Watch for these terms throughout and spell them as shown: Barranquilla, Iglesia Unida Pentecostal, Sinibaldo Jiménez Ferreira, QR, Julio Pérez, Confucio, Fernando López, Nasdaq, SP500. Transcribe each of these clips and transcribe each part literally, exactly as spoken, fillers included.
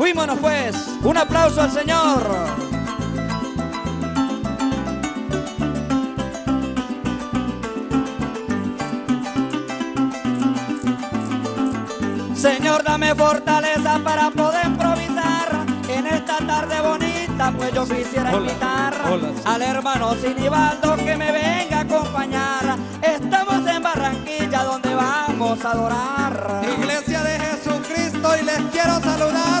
Fuímonos pues, un aplauso al Señor. Señor, dame fortaleza para poder improvisar en esta tarde bonita, pues yo quisiera hola, invitar hola, sí. al hermano Sinibaldo que me venga a acompañar. Estamos en Barranquilla donde vamos a adorar. Iglesia de Jesucristo, y les quiero saludar.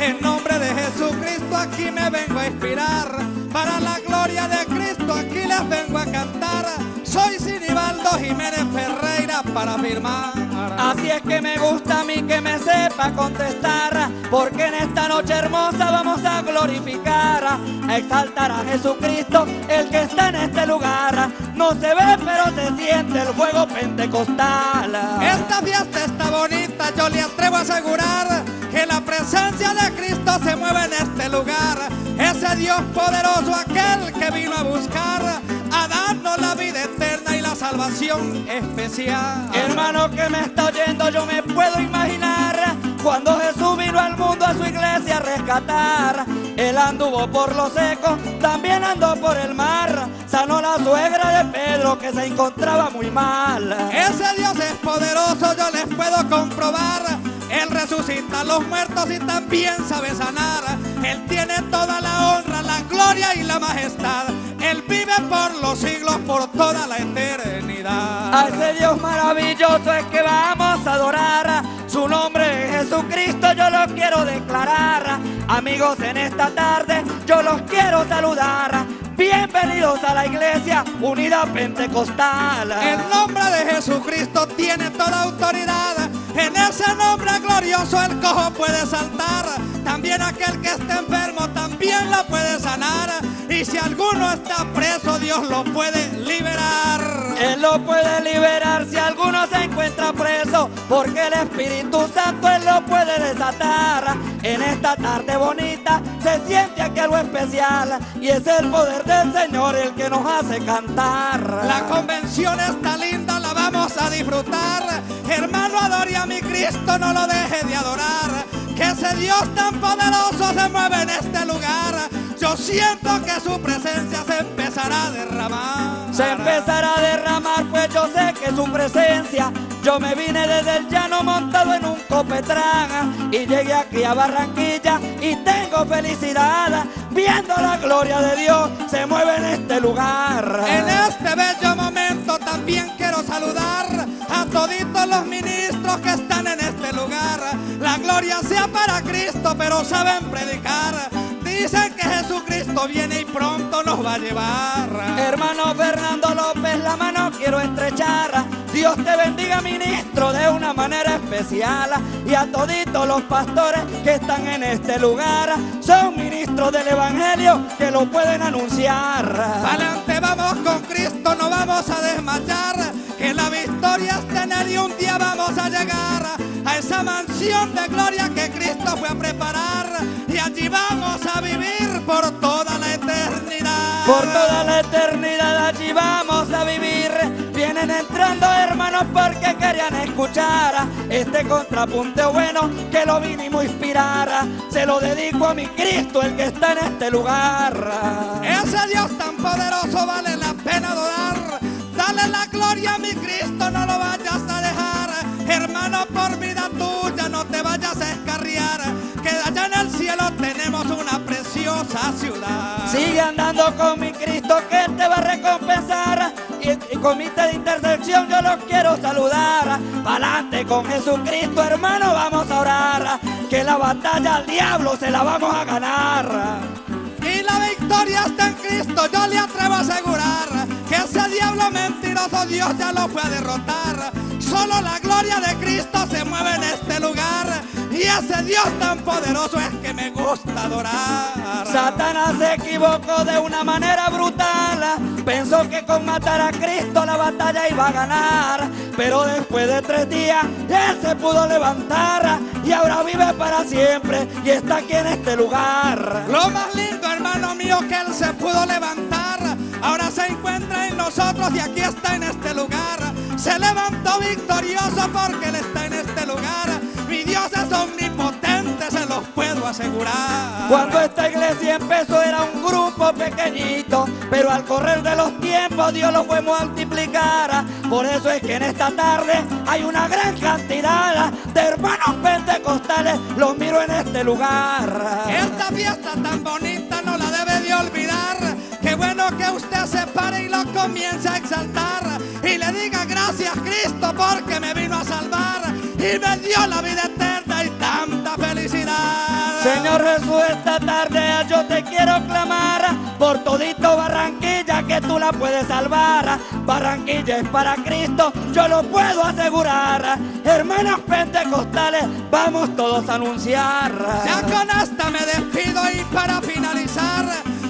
En nombre de Jesucristo aquí me vengo a inspirar. Para la gloria de Cristo aquí les vengo a cantar. Soy Sinibaldo Jiménez Ferreira para firmar. Así es que me gusta a mí que me sepa contestar, porque en esta noche hermosa vamos a glorificar, a exaltar a Jesucristo, el que está en este lugar. No se ve pero se siente el fuego pentecostal. Esta fiesta está bonita, yo le atrevo a asegurar que la presencia de Cristo se mueve en este lugar. Ese Dios poderoso, aquel que vino a buscar, a darnos la vida eterna y la salvación especial. Hermano que me está oyendo, yo me puedo imaginar cuando Jesús vino al mundo a su iglesia a rescatar. Él anduvo por los secos, también andó por el mar, sanó la suegra de Pedro que se encontraba muy mal. Ese Dios es poderoso, yo les puedo comprobar. Él resucita a los muertos y también sabe sanar. Él tiene toda la honra, la gloria y la majestad. Él vive por los siglos, por toda la eternidad. A ese Dios maravilloso es que vamos a adorar. Su nombre es Jesucristo, yo lo quiero declarar. Amigos, en esta tarde yo los quiero saludar. Bienvenidos a la Iglesia Unida Pentecostal. El nombre de Jesucristo tiene toda autoridad. En ese nombre glorioso el cojo puede saltar. También aquel que esté enfermo también lo puede sanar. Y si alguno está preso, Dios lo puede liberar. Él lo puede liberar si alguno se encuentra preso, porque el Espíritu Santo Él lo puede desatar. En esta tarde bonita se siente aquí algo especial, y es el poder del Señor el que nos hace cantar. La convención está linda, la vamos a disfrutar. Hermano, adore a mi Cristo, no lo deje de adorar, que ese Dios tan poderoso se mueve en este lugar. Yo siento que su presencia se empezará a derramar. Se empezará a derramar, pues yo sé que su presencia. Yo me vine desde el llano montado en un copetrán, y llegué aquí a Barranquilla y tengo felicidad, viendo la gloria de Dios se mueve en este lugar. En este bello momento también quiero saludar a toditos los ministros que están en este lugar. La gloria sea para Cristo, pero saben predicar. Dicen que Jesucristo viene y pronto nos va a llevar. Hermano Fernando López, la mano quiero estrechar. Dios te bendiga, ministro, de una manera especial. Y a toditos los pastores que están en este lugar, son ministros del Evangelio que lo pueden anunciar. Adelante, vamos con Cristo, no vamos a desmayar, que la victoria es tener y un día vamos a llegar a esa mansión de gloria que Cristo fue a preparar. Y allí vamos a vivir por toda la eternidad. Por toda la eternidad allí vamos a vivir. Vienen entrando hermanos porque querían escuchar este contrapunto bueno que lo vinimos a inspirar. Se lo dedico a mi Cristo, el que está en este lugar. Ese Dios tan poderoso vale la pena adorar. Dale la gloria a mi Cristo, no lo vayas a dejar. Hermano, por vida tuya no te vayas a escarriar, que allá en el cielo tenemos una preciosa ciudad. Sigue andando con mi Cristo que te va a recompensar. Y, y comité de intercesión yo los quiero saludar. Pa'lante con Jesucristo, hermano, vamos a orar, que la batalla al diablo se la vamos a ganar. Y la victoria está en Cristo, yo le atrevo a asegurar, que ese diablo mentiroso Dios ya lo fue a derrotar. Solo la gloria de Cristo se mueve en este lugar, y ese Dios tan poderoso es que me gusta adorar. Satanás se equivocó de una manera brutal, pensó que con matar a Cristo la batalla iba a ganar, pero después de tres días él se pudo levantar, y ahora vive para siempre y está aquí en este lugar. Lo más lindo, hermano mío, que él se pudo levantar, ahora se encuentra en nosotros y aquí está en este lugar. Se levantó victorioso porque él está en este lugar. Mi Dios es omnipotente, se los puedo puedo asegurar. Cuando esta iglesia empezó era un grupo pequeñito, pero al correr de los tiempos Dios lo fue multiplicar. Por eso es que en esta tarde hay una gran cantidad de hermanos pentecostales, los miro en este lugar. Esta fiesta tan bonita no la debe de olvidar. Qué bueno que usted se pare y lo comience a exaltar y le diga gracias Cristo porque me vino a salvar y me dio la vida eterna y tanta felicidad. Señor Jesús, esta tarde yo te quiero clamar por todito Barranquilla, que tú la puedes salvar. Barranquilla es para Cristo, yo lo puedo asegurar. Hermanos pentecostales, vamos todos a anunciar. Ya con esta me despido y para finalizar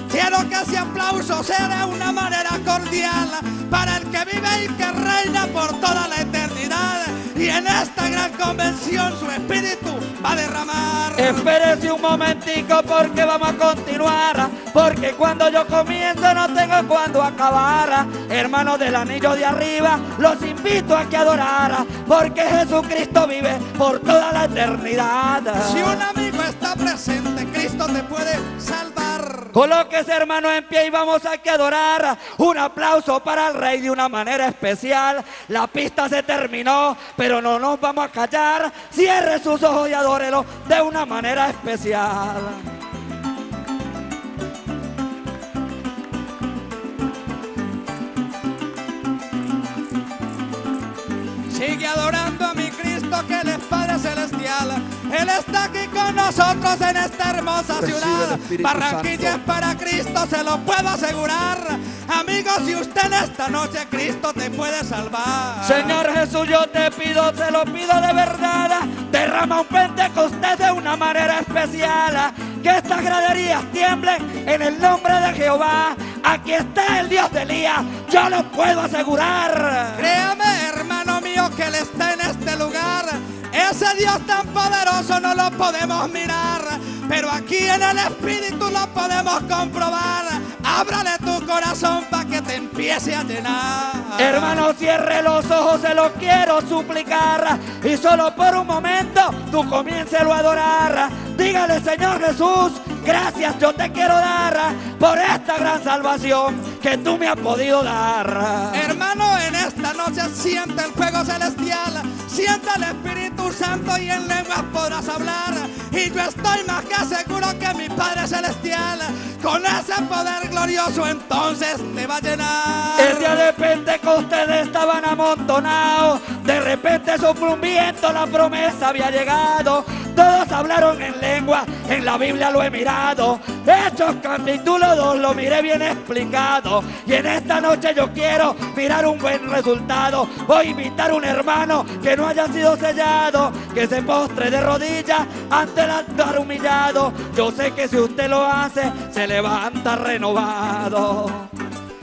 quiero que ese aplauso sea de una manera cordial para el que vive y que reina por toda la eternidad. Y en esta gran convención su espíritu va a derramar. Espérese un momentico porque vamos a continuar, porque cuando yo comienzo no tengo cuando acabar. Hermanos del anillo de arriba, los invito a que adorar, porque Jesucristo vive por toda la eternidad. Si un amigo está presente, Cristo te puede salvar. Colóquese hermano en pie y vamos a que adorar. Un aplauso para el Rey de una manera especial. La pista se terminó, pero Pero no nos vamos a callar. Cierre sus ojos y adórelo de una manera especial. Sigue adorando a mi Cristo, que Él es Padre Celestial. Él está aquí con nosotros en esta hermosa ciudad. Barranquilla es para Cristo, se lo puedo asegurar. Amigos, si usted en esta noche, Cristo te puede salvar. Señor Jesús, yo te pido, te lo pido de verdad, derrama un pentecostés de una manera especial. Que estas graderías tiemblen en el nombre de Jehová. Aquí está el Dios de Elías, yo lo puedo asegurar. Créame, hermano mío, que Él está en este lugar. Ese Dios tan poderoso no lo podemos mirar, pero aquí en el Espíritu lo podemos comprobar. Ábrale tu corazón para que te empiece a llenar. Hermano, cierre los ojos, se lo quiero suplicar. Y solo por un momento tú comiéncelo a adorar. Dígale, Señor Jesús, gracias yo te quiero dar por esta gran salvación que tú me has podido dar. Hermano, en esta noche siente el fuego celestial, siente el Espíritu Santo y en lenguas podrás hablar. Y yo estoy más que seguro que mi Padre Celestial con ese poder glorioso entonces te va a llenar. El día de Pentecostés estaban amontonados, de repente sopló un viento, la promesa había llegado. Todos hablaron en lengua, en la Biblia lo he mirado. Hechos capítulo dos lo miré bien explicado. Y en esta noche yo quiero mirar un buen resultado. Voy a invitar a un hermano que no haya sido sellado, que se postre de rodillas ante el altar humillado. Yo sé que si usted lo hace, se levanta renovado.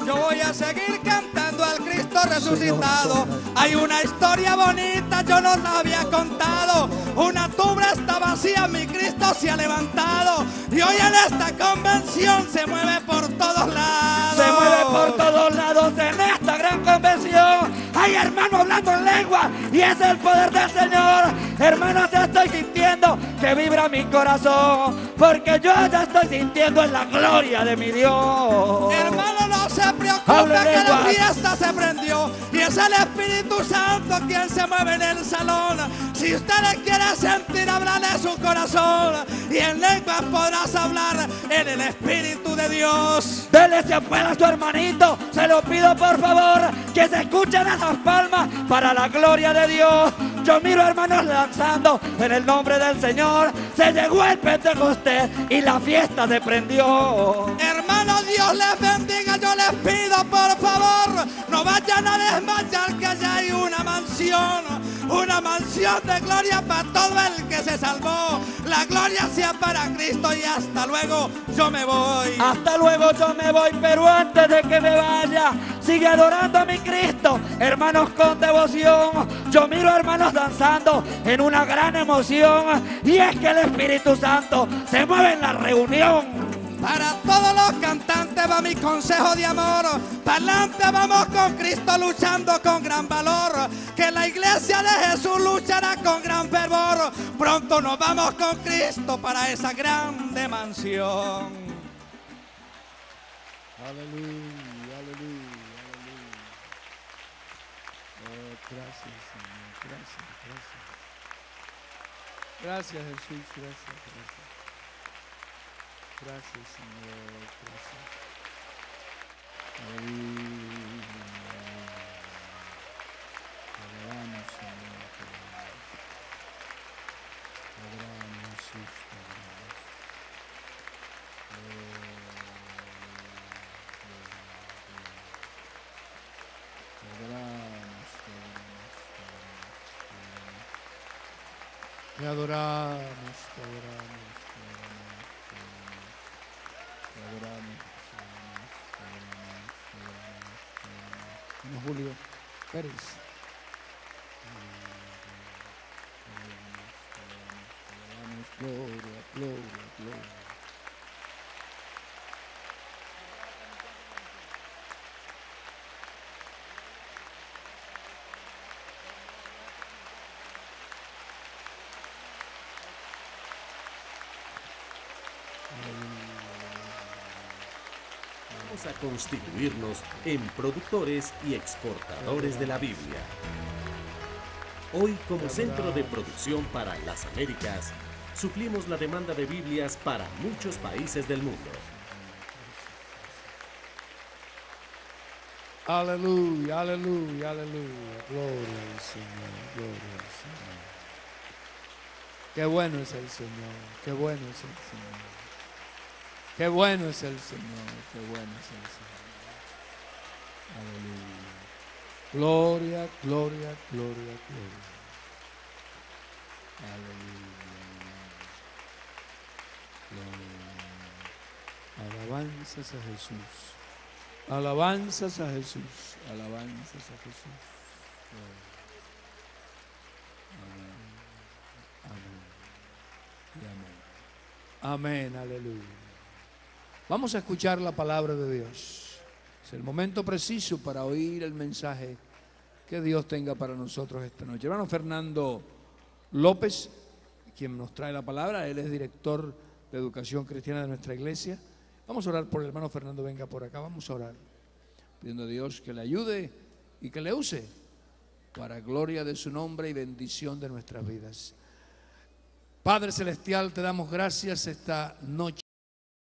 Yo voy a seguir cantando al Cristo resucitado. Hay una historia bonita, yo no la había contado. Una tumba está vacía, mi Cristo se ha levantado. Y hoy en esta convención se mueve por todos lados. Se mueve por todos lados en esta gran convención. Hay hermanos hablando en lengua y es el poder del Señor. Hermanos, estoy sintiendo que vibra mi corazón, porque yo ya estoy sintiendo en la gloria de mi Dios. Hermano, no se preocupe que la fiesta se prendió y es el Espíritu Santo quien se mueve en el salón. Si usted le quiere sentir, háblale su corazón y en lenguas podrás hablar en el Espíritu de Dios. Dele ese apoyo a su hermanito, se lo pido por favor, que se escuchen esas palmas para la gloria de Dios. Yo miro hermanos lanzando en el nombre del Señor. Se llegó el Pentecostés y la fiesta se prendió. Hermanos, Dios les bendiga. Yo les pido por favor, no vayan a desmayar, que allá hay una mansión, una mansión de gloria para todo el que se salvó. La gloria sea para Cristo y hasta luego yo me voy. Hasta luego yo me voy, pero antes de que me vaya, sigue adorando a mi Cristo, hermanos, con devoción. Yo miro hermanos danzando en una gran emoción, y es que el Espíritu Santo se mueve en la reunión. Para todos los cantantes va mi consejo de amor. Pa'lante vamos con Cristo luchando con gran valor. Que la iglesia de Jesús luchará con gran fervor. Pronto nos vamos con Cristo para esa grande mansión. Aleluya, aleluya, aleluya. Oh, gracias, Señor. Gracias, gracias. Gracias, Jesús. Gracias, gracias. Gracias, Señor. Gracias. Aleluya. Adoramos, Señor. Adoramos, Jesús. Adoramos, te adoramos, te adoramos. Julio Pérez. Gloria, gloria, gloria. A constituirnos en productores y exportadores de la Biblia. Hoy, como centro de producción para las Américas, suplimos la demanda de Biblias para muchos países del mundo. Aleluya, aleluya, aleluya. Gloria al Señor, gloria al Señor. Qué bueno es el Señor, qué bueno es el Señor. Qué bueno es el Señor, qué bueno es el Señor. Aleluya. Gloria, gloria, gloria, gloria. Aleluya. Gloria. Alabanzas a Jesús. Alabanzas a Jesús. Alabanzas a Jesús. Amén. Amén. Y amén. Amén, aleluya. Vamos a escuchar la palabra de Dios. Es el momento preciso para oír el mensaje que Dios tenga para nosotros esta noche. Hermano Fernando López, quien nos trae la palabra, él es director de educación cristiana de nuestra iglesia. Vamos a orar por el hermano Fernando, venga por acá, vamos a orar. Pidiendo a Dios que le ayude y que le use para gloria de su nombre y bendición de nuestras vidas. Padre Celestial, te damos gracias esta noche.